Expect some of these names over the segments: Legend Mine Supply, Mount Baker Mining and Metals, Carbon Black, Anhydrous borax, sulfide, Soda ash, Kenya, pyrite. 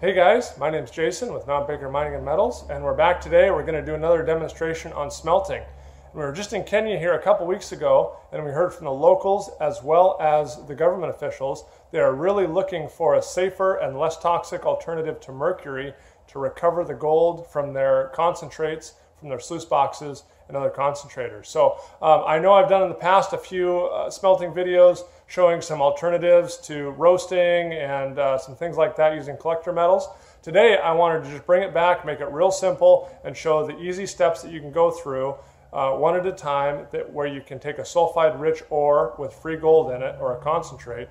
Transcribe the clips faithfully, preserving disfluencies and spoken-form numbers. Hey guys, my name's Jason with Mount Baker Mining and Metals, and we're back today. We're going to do another demonstration on smelting. We were just in Kenya here a couple weeks ago, and we heard from the locals as well as the government officials. They are really looking for a safer and less toxic alternative to mercury to recover the gold from their concentrates, from their sluice boxes and other concentrators. So um, I know I've done in the past a few uh, smelting videos showing some alternatives to roasting and uh, some things like that using collector metals. Today I wanted to just bring it back, make it real simple, and show the easy steps that you can go through uh, one at a time, that where you can take a sulfide rich ore with free gold in it, or a concentrate,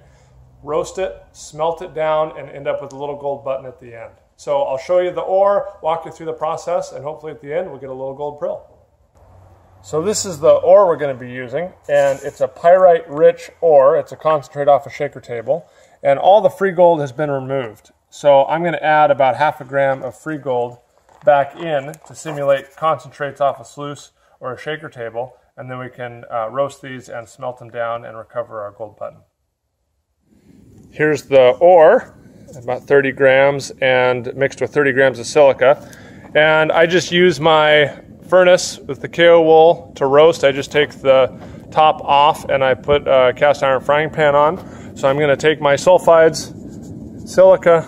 roast it, smelt it down, and end up with a little gold button at the end. So I'll show you the ore, walk you through the process, and hopefully at the end we'll get a little gold prill. So this is the ore we're going to be using, and it's a pyrite-rich ore. It's a concentrate off a shaker table, and all the free gold has been removed. So I'm going to add about half a gram of free gold back in to simulate concentrates off a sluice or a shaker table, and then we can uh, roast these and smelt them down and recover our gold button. Here's the ore, about thirty grams, and mixed with thirty grams of silica. And I just use my furnace with the K O wool to roast. I just take the top off and I put a cast iron frying pan on. So I'm going to take my sulfides, silica,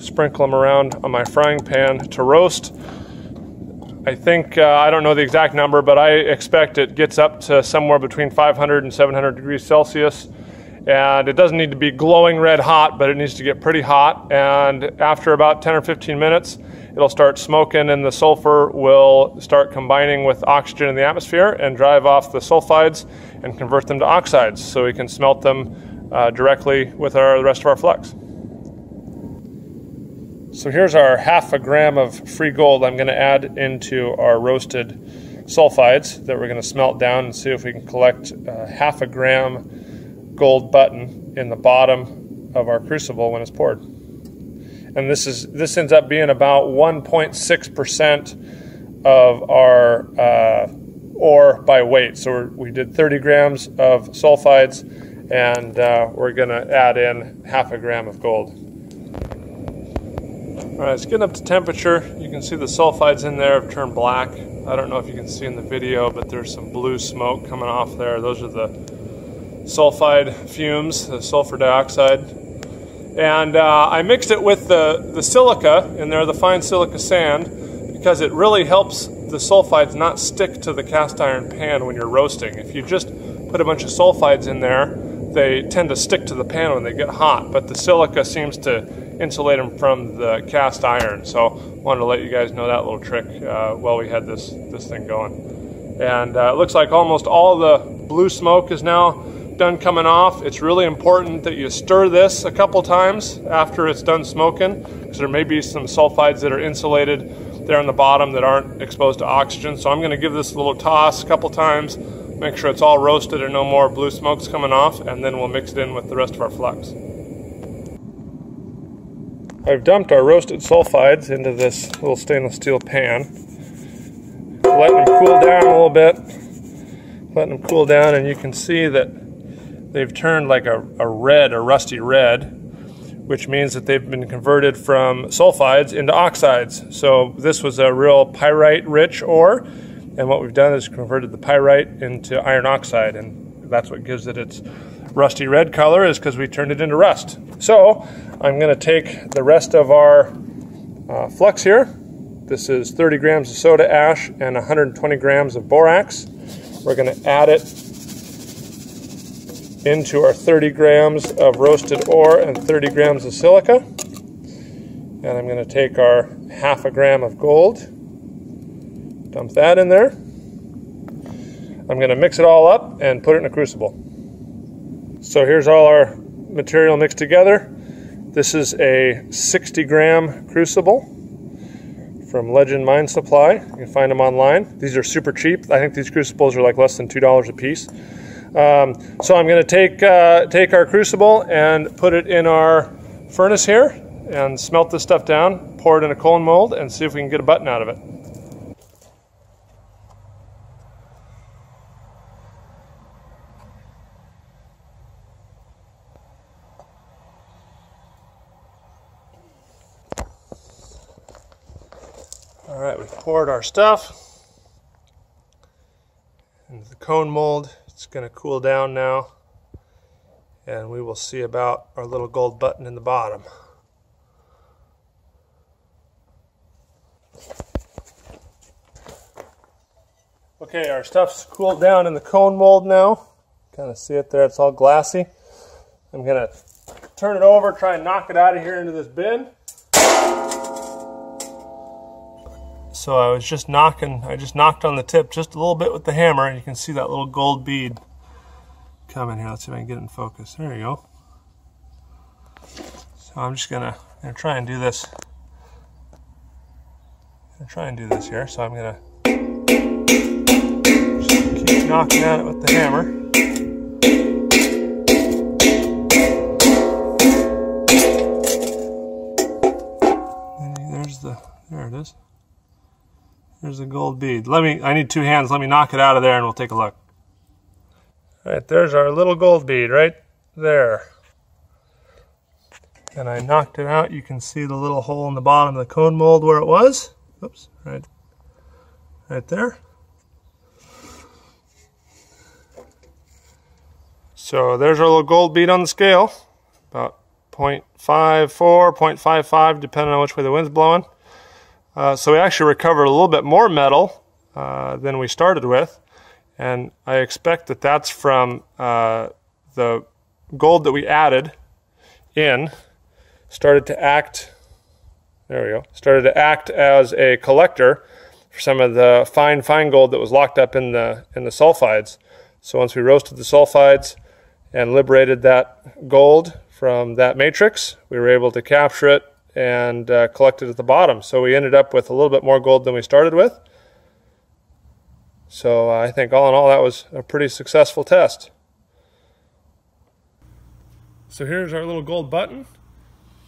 sprinkle them around on my frying pan to roast. I think, uh, I don't know the exact number, but I expect it gets up to somewhere between five hundred and seven hundred degrees Celsius. And it doesn't need to be glowing red hot, but it needs to get pretty hot. And after about ten or fifteen minutes, it'll start smoking, and the sulfur will start combining with oxygen in the atmosphere and drive off the sulfides and convert them to oxides, so we can smelt them uh, directly with our, the rest of our flux. So here's our half a gram of free gold I'm going to add into our roasted sulfides that we're going to smelt down and see if we can collect uh, half a gram gold button in the bottom of our crucible when it's poured. And this is this ends up being about one point six percent of our uh, ore by weight. So we're, we did thirty grams of sulfides, and uh, we're going to add in half a gram of gold. All right, it's getting up to temperature. You can see the sulfides in there have turned black. I don't know if you can see in the video, but there's some blue smoke coming off there. Those are the sulfide fumes, the sulfur dioxide. And uh, I mixed it with the, the silica in there, the fine silica sand, because it really helps the sulfides not stick to the cast iron pan when you're roasting. If you just put a bunch of sulfides in there, they tend to stick to the pan when they get hot, but the silica seems to insulate them from the cast iron. So I wanted to let you guys know that little trick uh, while we had this, this thing going. And uh, it looks like almost all the blue smoke is now done coming off. It's really important that you stir this a couple times after it's done smoking, because there may be some sulfides that are insulated there in the bottom that aren't exposed to oxygen. So I'm going to give this a little toss a couple times, make sure it's all roasted and no more blue smoke's coming off, and then we'll mix it in with the rest of our flux. I've dumped our roasted sulfides into this little stainless steel pan, letting them cool down a little bit, letting them cool down, and you can see that they've turned like a, a red, a rusty red, which means that they've been converted from sulfides into oxides. So this was a real pyrite-rich ore, and what we've done is converted the pyrite into iron oxide, and that's what gives it its rusty red color, is because we turned it into rust. So I'm going to take the rest of our uh, flux here. This is thirty grams of soda ash and one hundred twenty grams of borax. We're going to add it into our thirty grams of roasted ore and thirty grams of silica. And I'm going to take our half a gram of gold, dump that in there. I'm going to mix it all up and put it in a crucible. So here's all our material mixed together. This is a sixty gram crucible from Legend Mine Supply. You can find them online. These are super cheap. I think these crucibles are like less than two dollars a piece. Um, so I'm going to take uh, take our crucible and put it in our furnace here and smelt this stuff down, pour it in a cone mold, and see if we can get a button out of it. Alright, we've poured our stuff into the cone mold. It's going to cool down now, and we will see about our little gold button in the bottom. Okay, our stuff's cooled down in the cone mold now. Kind of see it there, it's all glassy. I'm gonna turn it over, try and knock it out of here into this bin. So I was just knocking, I just knocked on the tip just a little bit with the hammer, and you can see that little gold bead coming here. Let's see if I can get it in focus. There you go. So I'm just gonna, I'm gonna try and do this. I'm gonna try and do this here, so I'm gonna knocking at it with the hammer. And there's the, there it is. There's the gold bead. Let me, I need two hands. Let me knock it out of there and we'll take a look. All right, there's our little gold bead right there. And I knocked it out. You can see the little hole in the bottom of the cone mold where it was. Oops, right, right there. So there's our little gold bead on the scale, about zero point five four, zero point five five, depending on which way the wind's blowing. Uh, so we actually recovered a little bit more metal uh, than we started with, and I expect that that's from uh, the gold that we added in started to act, there we go, started to act as a collector for some of the fine, fine gold that was locked up in the, in the sulfides. So once we roasted the sulfides and liberated that gold from that matrix, we were able to capture it and uh, collect it at the bottom. So we ended up with a little bit more gold than we started with. So uh, I think all in all, that was a pretty successful test. So here's our little gold button,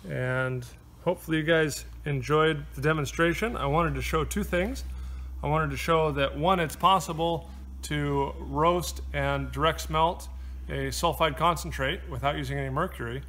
and hopefully you guys enjoyed the demonstration. I wanted to show two things. I wanted to show that, one, it's possible to roast and direct smelt a sulfide concentrate without using any mercury.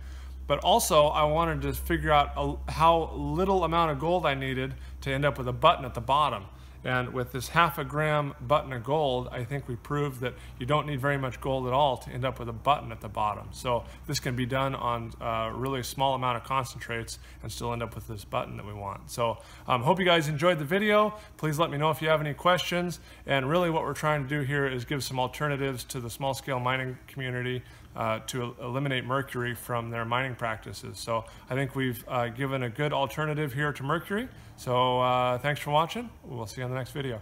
But also I wanted to figure out a, how little amount of gold I needed to end up with a button at the bottom. And with this half a gram button of gold, I think we proved that you don't need very much gold at all to end up with a button at the bottom. So this can be done on a really small amount of concentrates and still end up with this button that we want. So I um, hope you guys enjoyed the video. Please let me know if you have any questions. And really what we're trying to do here is give some alternatives to the small scale mining community Uh, to eliminate mercury from their mining practices. So I think we've uh, given a good alternative here to mercury. So uh, thanks for watching. We'll see you on the next video.